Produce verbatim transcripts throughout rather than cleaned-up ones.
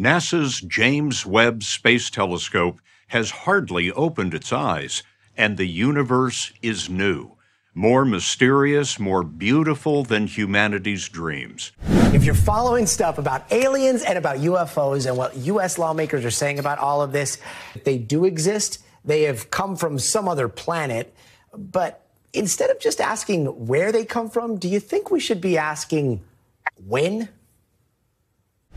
NASA's James Webb Space Telescope has hardly opened its eyes, and the universe is new, more mysterious, more beautiful than humanity's dreams. If you're following stuff about aliens and about U F Os and what U S lawmakers are saying about all of this, they do exist. They have come from some other planet. But instead of just asking where they come from, do you think we should be asking when?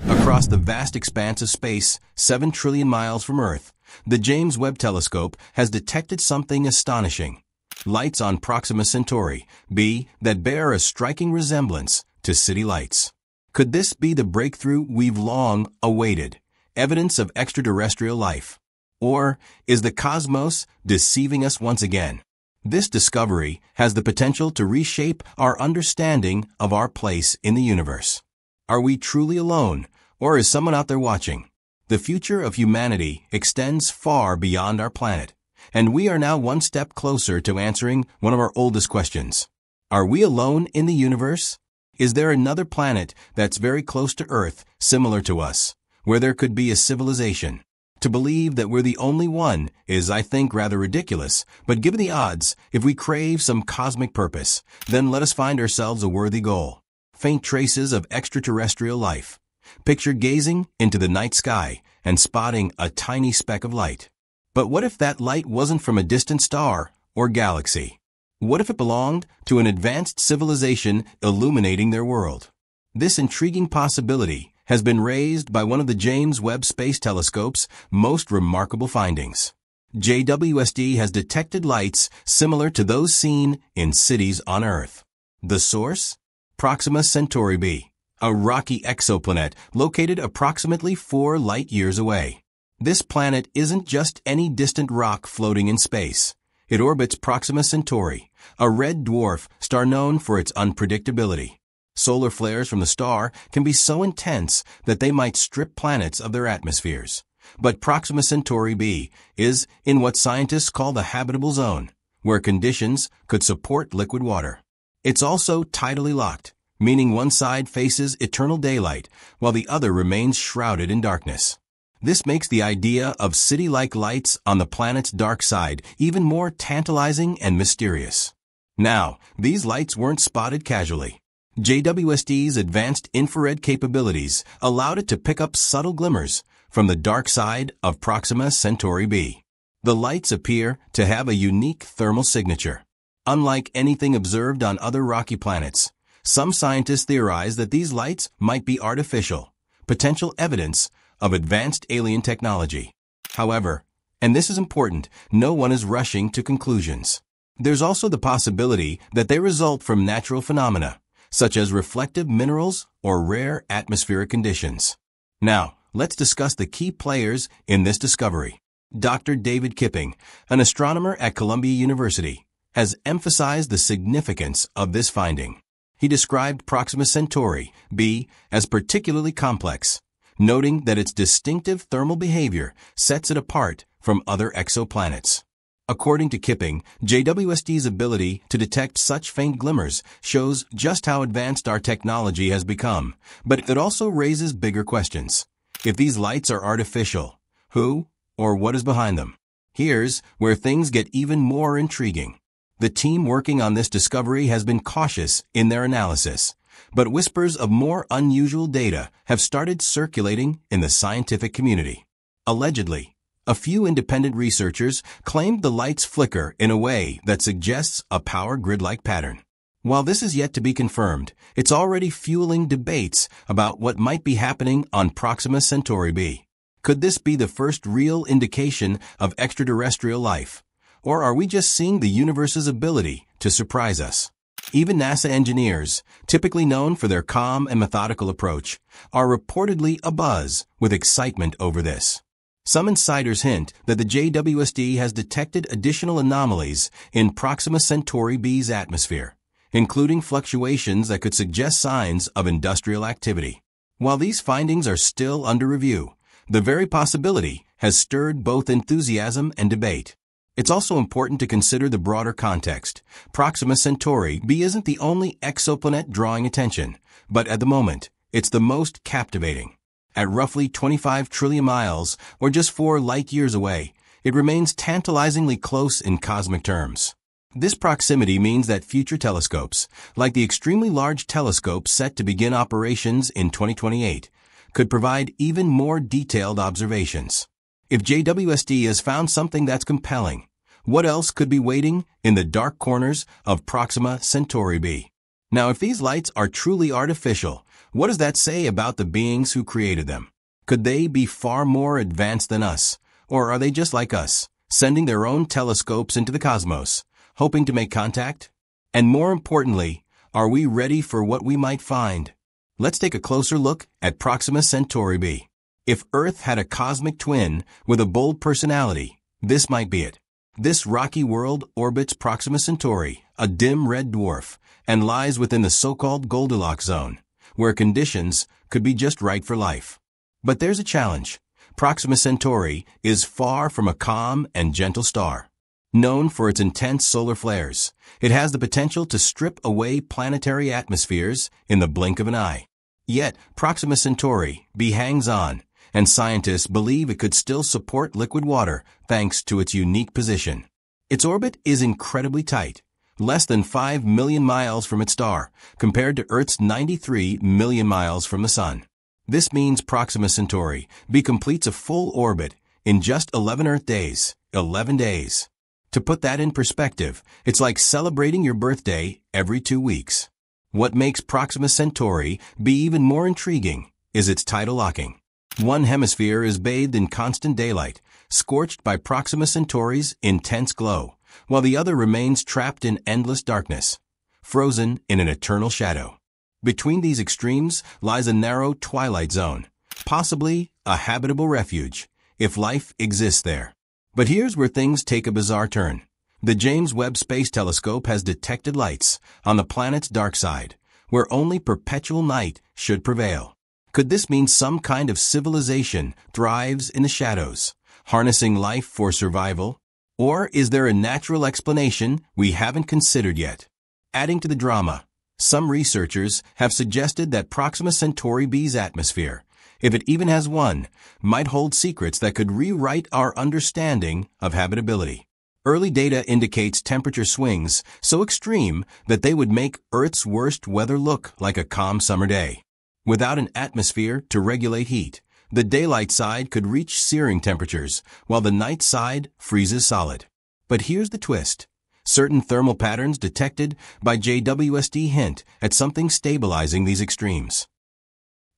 Across the vast expanse of space, seven trillion miles from Earth, the James Webb Telescope has detected something astonishing. Lights on Proxima Centauri B that bear a striking resemblance to city lights. Could this be the breakthrough we've long awaited? Evidence of extraterrestrial life? Or is the cosmos deceiving us once again? This discovery has the potential to reshape our understanding of our place in the universe. Are we truly alone, or is someone out there watching? The future of humanity extends far beyond our planet, and we are now one step closer to answering one of our oldest questions. Are we alone in the universe? Is there another planet that's very close to Earth, similar to us, where there could be a civilization? To believe that we're the only one is, I think, rather ridiculous, but given the odds, if we crave some cosmic purpose, then let us find ourselves a worthy goal. Faint traces of extraterrestrial life. Picture gazing into the night sky and spotting a tiny speck of light. But what if that light wasn't from a distant star or galaxy? What if it belonged to an advanced civilization illuminating their world? This intriguing possibility has been raised by one of the James Webb Space Telescope's most remarkable findings. J W S T has detected lights similar to those seen in cities on Earth. The source? Proxima Centauri B, a rocky exoplanet located approximately four light-years away. This planet isn't just any distant rock floating in space. It orbits Proxima Centauri, a red dwarf star known for its unpredictability. Solar flares from the star can be so intense that they might strip planets of their atmospheres. But Proxima Centauri B is in what scientists call the habitable zone, where conditions could support liquid water. It's also tidally locked, meaning one side faces eternal daylight, while the other remains shrouded in darkness. This makes the idea of city-like lights on the planet's dark side even more tantalizing and mysterious. Now, these lights weren't spotted casually. J W S T's advanced infrared capabilities allowed it to pick up subtle glimmers from the dark side of Proxima Centauri B. The lights appear to have a unique thermal signature. Unlike anything observed on other rocky planets, some scientists theorize that these lights might be artificial, potential evidence of advanced alien technology. However, and this is important, no one is rushing to conclusions. There's also the possibility that they result from natural phenomena, such as reflective minerals or rare atmospheric conditions. Now, let's discuss the key players in this discovery. Doctor David Kipping, an astronomer at Columbia University, has emphasized the significance of this finding. He described Proxima Centauri B as particularly complex, noting that its distinctive thermal behavior sets it apart from other exoplanets. According to Kipping, J W S T's ability to detect such faint glimmers shows just how advanced our technology has become, but it also raises bigger questions. If these lights are artificial, who or what is behind them? Here's where things get even more intriguing. The team working on this discovery has been cautious in their analysis, but whispers of more unusual data have started circulating in the scientific community. Allegedly, a few independent researchers claimed the lights flicker in a way that suggests a power grid-like pattern. While this is yet to be confirmed, it's already fueling debates about what might be happening on Proxima Centauri B. Could this be the first real indication of extraterrestrial life? Or are we just seeing the universe's ability to surprise us? Even NASA engineers, typically known for their calm and methodical approach, are reportedly abuzz with excitement over this. Some insiders hint that the J W S T has detected additional anomalies in Proxima Centauri B's atmosphere, including fluctuations that could suggest signs of industrial activity. While these findings are still under review, the very possibility has stirred both enthusiasm and debate. It's also important to consider the broader context. Proxima Centauri B isn't the only exoplanet drawing attention, but at the moment, it's the most captivating. At roughly twenty-five trillion miles, or just four light-years away, it remains tantalizingly close in cosmic terms. This proximity means that future telescopes, like the extremely large telescope set to begin operations in twenty twenty-eight, could provide even more detailed observations. If J W S T has found something that's compelling, what else could be waiting in the dark corners of Proxima Centauri B? Now, if these lights are truly artificial, what does that say about the beings who created them? Could they be far more advanced than us, or are they just like us, sending their own telescopes into the cosmos, hoping to make contact? And more importantly, are we ready for what we might find? Let's take a closer look at Proxima Centauri B. If Earth had a cosmic twin with a bold personality, this might be it. This rocky world orbits Proxima Centauri, a dim red dwarf, and lies within the so-called Goldilocks zone, where conditions could be just right for life. But there's a challenge. Proxima Centauri is far from a calm and gentle star. Known for its intense solar flares, it has the potential to strip away planetary atmospheres in the blink of an eye. Yet, Proxima Centauri B hangs on, and scientists believe it could still support liquid water thanks to its unique position. Its orbit is incredibly tight, less than five million miles from its star, compared to Earth's ninety-three million miles from the Sun. This means Proxima Centauri B completes a full orbit in just eleven Earth days, eleven days. To put that in perspective, it's like celebrating your birthday every two weeks. What makes Proxima Centauri B even more intriguing is its tidal locking. One hemisphere is bathed in constant daylight, scorched by Proxima Centauri's intense glow, while the other remains trapped in endless darkness, frozen in an eternal shadow. Between these extremes lies a narrow twilight zone, possibly a habitable refuge, if life exists there. But here's where things take a bizarre turn. The James Webb Space Telescope has detected lights on the planet's dark side, where only perpetual night should prevail. Could this mean some kind of civilization thrives in the shadows, harnessing life for survival? Or is there a natural explanation we haven't considered yet? Adding to the drama, some researchers have suggested that Proxima Centauri B's atmosphere, if it even has one, might hold secrets that could rewrite our understanding of habitability. Early data indicates temperature swings so extreme that they would make Earth's worst weather look like a calm summer day. Without an atmosphere to regulate heat, the daylight side could reach searing temperatures, while the night side freezes solid. But here's the twist. Certain thermal patterns detected by J W S T hint at something stabilizing these extremes.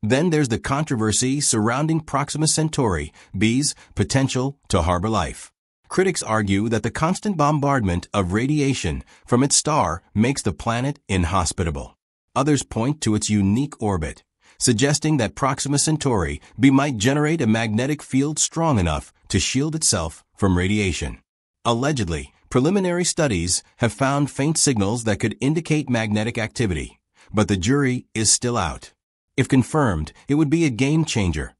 Then there's the controversy surrounding Proxima Centauri B's potential to harbor life. Critics argue that the constant bombardment of radiation from its star makes the planet inhospitable. Others point to its unique orbit, suggesting that Proxima Centauri B might generate a magnetic field strong enough to shield itself from radiation. Allegedly, preliminary studies have found faint signals that could indicate magnetic activity, but the jury is still out. If confirmed, it would be a game changer,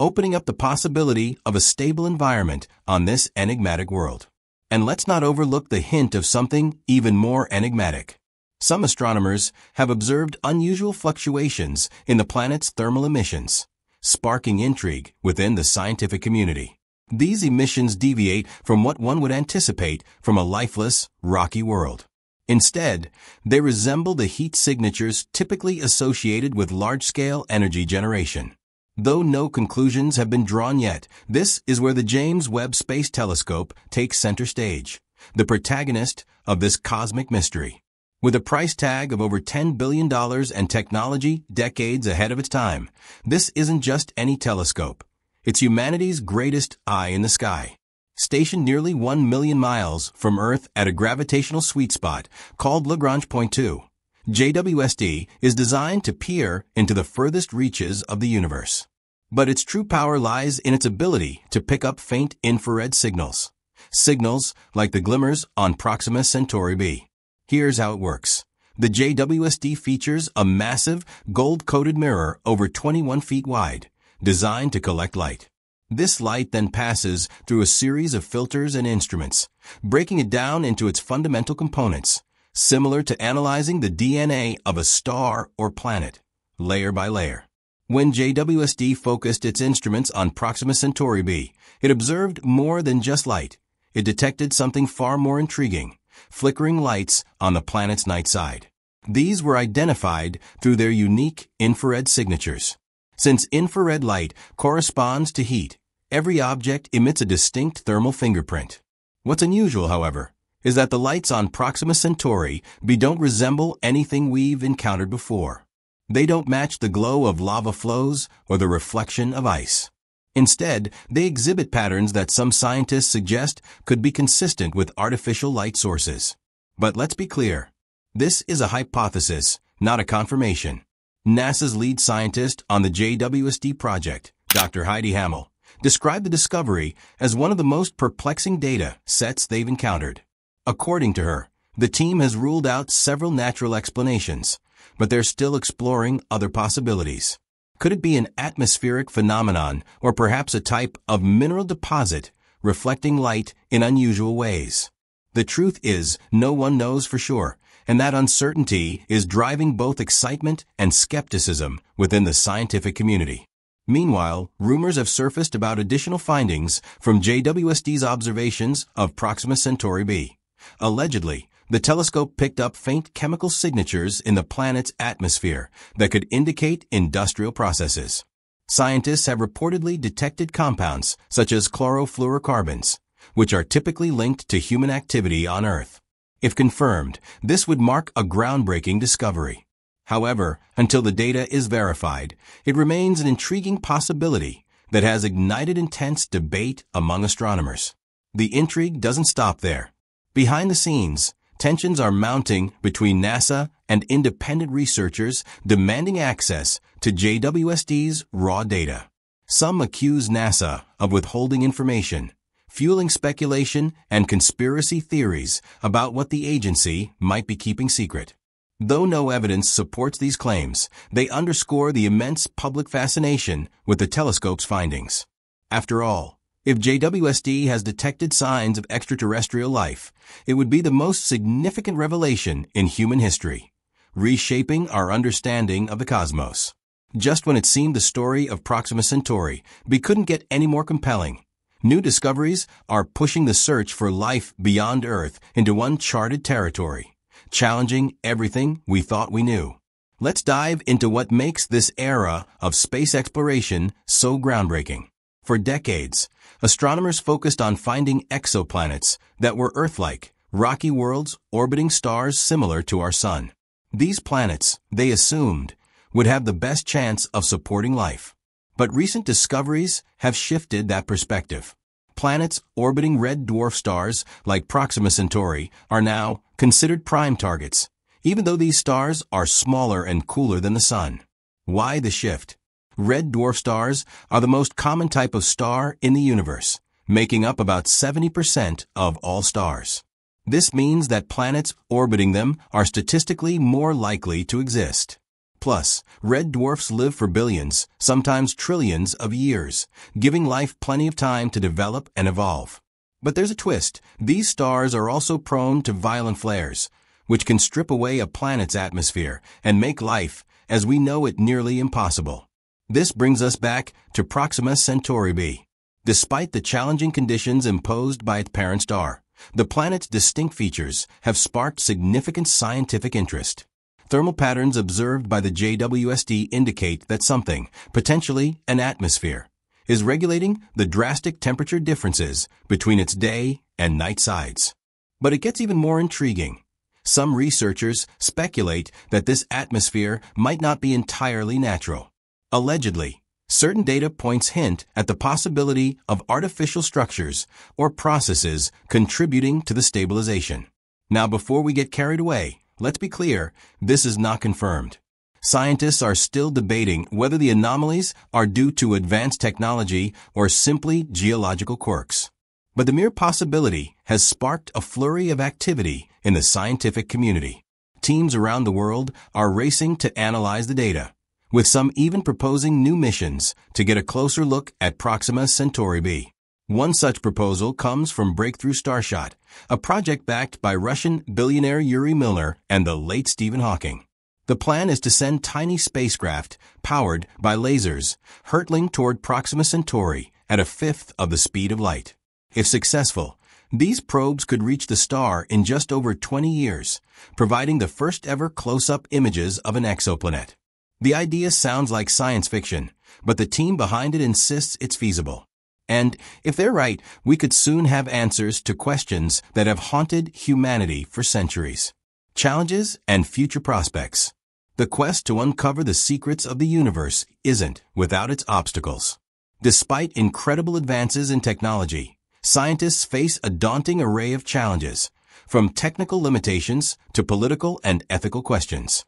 opening up the possibility of a stable environment on this enigmatic world. And let's not overlook the hint of something even more enigmatic. Some astronomers have observed unusual fluctuations in the planet's thermal emissions, sparking intrigue within the scientific community. These emissions deviate from what one would anticipate from a lifeless, rocky world. Instead, they resemble the heat signatures typically associated with large-scale energy generation. Though no conclusions have been drawn yet, this is where the James Webb Space Telescope takes center stage, the protagonist of this cosmic mystery. With a price tag of over ten billion dollars and technology decades ahead of its time, this isn't just any telescope. It's humanity's greatest eye in the sky. Stationed nearly one million miles from Earth at a gravitational sweet spot called Lagrange Point two, J W S T is designed to peer into the furthest reaches of the universe. But its true power lies in its ability to pick up faint infrared signals. Signals like the glimmers on Proxima Centauri B. Here's how it works. The J W S T features a massive, gold-coated mirror over twenty-one feet wide, designed to collect light. This light then passes through a series of filters and instruments, breaking it down into its fundamental components, similar to analyzing the D N A of a star or planet, layer by layer. When J W S T focused its instruments on Proxima Centauri B, it observed more than just light. It detected something far more intriguing: flickering lights on the planet's night side. These were identified through their unique infrared signatures. Since infrared light corresponds to heat, every object emits a distinct thermal fingerprint. What's unusual, however, is that the lights on Proxima Centauri B don't resemble anything we've encountered before. They don't match the glow of lava flows or the reflection of ice. Instead, they exhibit patterns that some scientists suggest could be consistent with artificial light sources. But let's be clear. This is a hypothesis, not a confirmation. NASA's lead scientist on the J W S T project, Doctor Heidi Hammel, described the discovery as one of the most perplexing data sets they've encountered. According to her, the team has ruled out several natural explanations, but they're still exploring other possibilities. Could it be an atmospheric phenomenon or perhaps a type of mineral deposit reflecting light in unusual ways? The truth is, no one knows for sure, and that uncertainty is driving both excitement and skepticism within the scientific community. Meanwhile, rumors have surfaced about additional findings from J W S T's observations of Proxima Centauri B. Allegedly, the telescope picked up faint chemical signatures in the planet's atmosphere that could indicate industrial processes. Scientists have reportedly detected compounds such as chlorofluorocarbons, which are typically linked to human activity on Earth. If confirmed, this would mark a groundbreaking discovery. However, until the data is verified, it remains an intriguing possibility that has ignited intense debate among astronomers. The intrigue doesn't stop there. Behind the scenes, tensions are mounting between NASA and independent researchers demanding access to J W S T's raw data. Some accuse NASA of withholding information, fueling speculation and conspiracy theories about what the agency might be keeping secret. Though no evidence supports these claims, they underscore the immense public fascination with the telescope's findings. After all, if J W S T has detected signs of extraterrestrial life, it would be the most significant revelation in human history, reshaping our understanding of the cosmos. Just when it seemed the story of Proxima Centauri B couldn't get any more compelling, new discoveries are pushing the search for life beyond Earth into uncharted territory, challenging everything we thought we knew. Let's dive into what makes this era of space exploration so groundbreaking. For decades, astronomers focused on finding exoplanets that were Earth-like, rocky worlds orbiting stars similar to our Sun. These planets, they assumed, would have the best chance of supporting life. But recent discoveries have shifted that perspective. Planets orbiting red dwarf stars like Proxima Centauri are now considered prime targets, even though these stars are smaller and cooler than the Sun. Why the shift? Red dwarf stars are the most common type of star in the universe, making up about seventy percent of all stars. This means that planets orbiting them are statistically more likely to exist. Plus, red dwarfs live for billions, sometimes trillions of years, giving life plenty of time to develop and evolve. But there's a twist. These stars are also prone to violent flares, which can strip away a planet's atmosphere and make life, as we know it, nearly impossible. This brings us back to Proxima Centauri B. Despite the challenging conditions imposed by its parent star, the planet's distinct features have sparked significant scientific interest. Thermal patterns observed by the J W S T indicate that something, potentially an atmosphere, is regulating the drastic temperature differences between its day and night sides. But it gets even more intriguing. Some researchers speculate that this atmosphere might not be entirely natural. Allegedly, certain data points hint at the possibility of artificial structures or processes contributing to the stabilization. Now, before we get carried away, let's be clear, this is not confirmed. Scientists are still debating whether the anomalies are due to advanced technology or simply geological quirks. But the mere possibility has sparked a flurry of activity in the scientific community. Teams around the world are racing to analyze the data, with some even proposing new missions to get a closer look at Proxima Centauri B. One such proposal comes from Breakthrough Starshot, a project backed by Russian billionaire Yuri Milner and the late Stephen Hawking. The plan is to send tiny spacecraft, powered by lasers, hurtling toward Proxima Centauri at a fifth of the speed of light. If successful, these probes could reach the star in just over twenty years, providing the first-ever close-up images of an exoplanet. The idea sounds like science fiction, but the team behind it insists it's feasible. And, if they're right, we could soon have answers to questions that have haunted humanity for centuries. Challenges and future prospects. The quest to uncover the secrets of the universe isn't without its obstacles. Despite incredible advances in technology, scientists face a daunting array of challenges, from technical limitations to political and ethical questions.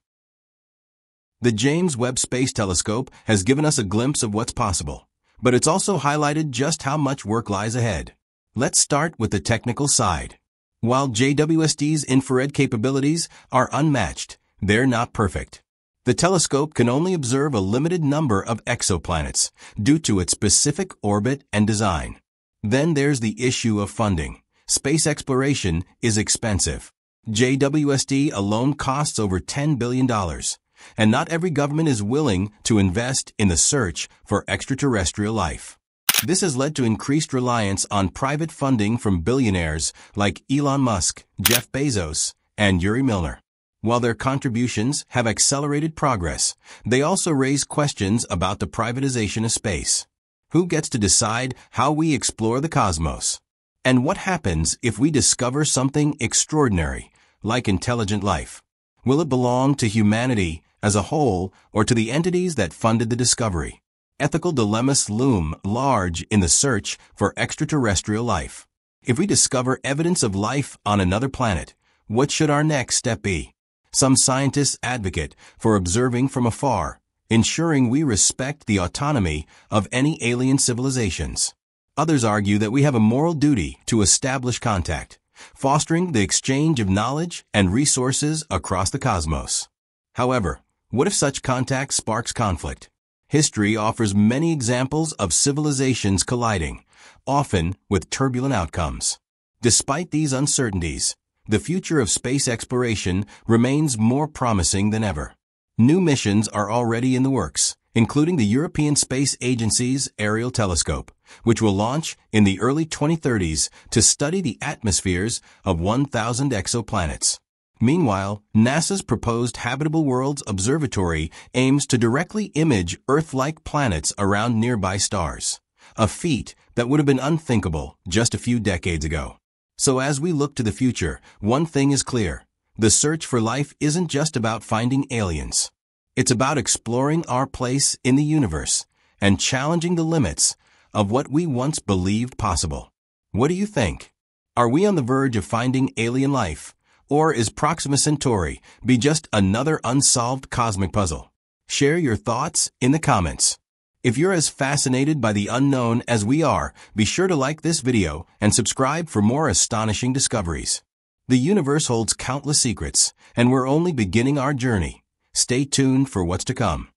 The James Webb Space Telescope has given us a glimpse of what's possible, but it's also highlighted just how much work lies ahead. Let's start with the technical side. While J W S T's infrared capabilities are unmatched, they're not perfect. The telescope can only observe a limited number of exoplanets due to its specific orbit and design. Then there's the issue of funding. Space exploration is expensive. J W S T alone costs over ten billion dollars, and not every government is willing to invest in the search for extraterrestrial life. This has led to increased reliance on private funding from billionaires like Elon Musk, Jeff Bezos, and Yuri Milner. While their contributions have accelerated progress, they also raise questions about the privatization of space. Who gets to decide how we explore the cosmos? And what happens if we discover something extraordinary, like intelligent life? Will it belong to humanity as a whole or to the entities that funded the discovery? Ethical dilemmas loom large in the search for extraterrestrial life. If we discover evidence of life on another planet, what should our next step be? Some scientists advocate for observing from afar, ensuring we respect the autonomy of any alien civilizations. Others argue that we have a moral duty to establish contact, fostering the exchange of knowledge and resources across the cosmos. However, what if such contact sparks conflict? History offers many examples of civilizations colliding, often with turbulent outcomes. Despite these uncertainties, the future of space exploration remains more promising than ever. New missions are already in the works, including the European Space Agency's Aerial Telescope, which will launch in the early twenty thirties to study the atmospheres of one thousand exoplanets. Meanwhile, NASA's proposed Habitable Worlds Observatory aims to directly image Earth-like planets around nearby stars, a feat that would have been unthinkable just a few decades ago. So as we look to the future, one thing is clear. The search for life isn't just about finding aliens. It's about exploring our place in the universe and challenging the limits of what we once believed possible. What do you think? Are we on the verge of finding alien life, or is Proxima Centauri B just another unsolved cosmic puzzle? Share your thoughts in the comments. If you're as fascinated by the unknown as we are, be sure to like this video and subscribe for more astonishing discoveries. The universe holds countless secrets, and we're only beginning our journey. Stay tuned for what's to come.